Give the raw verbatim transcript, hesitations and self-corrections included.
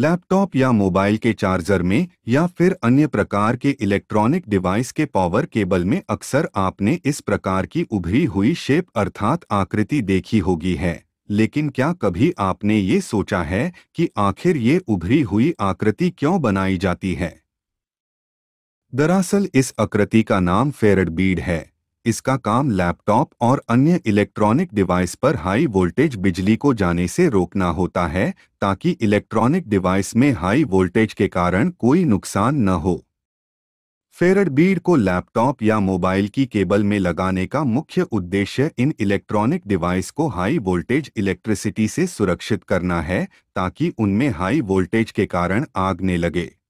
Laptop या mobile के charger में या फिर अन्य प्रकार के इलेक्ट्रॉनिक डिवाइस के पावर केबल में अक्सर आपने इस प्रकार की उभरी हुई शेप अर्थात आकृति देखी होगी है, लेकिन क्या कभी आपने ये सोचा है कि आखिर ये उभरी हुई आकृति क्यों बनाई जाती है? दरअसल इस आकृति का नाम फेरड बीड है। इसका काम लैपटॉप और अन्य इलेक्ट्रॉनिक डिवाइस पर हाई वोल्टेज बिजली को जाने से रोकना होता है ताकि इलेक्ट्रॉनिक डिवाइस में हाई वोल्टेज के कारण कोई नुकसान न हो। फेरड बीड को लैपटॉप या मोबाइल की केबल में लगाने का मुख्य उद्देश्य इन इलेक्ट्रॉनिक डिवाइस को हाई वोल्टेज इलेक्ट्रिसिटी से सुरक्षित करना है ताकि उनमें हाई वोल्टेज के कारण आग न लगे।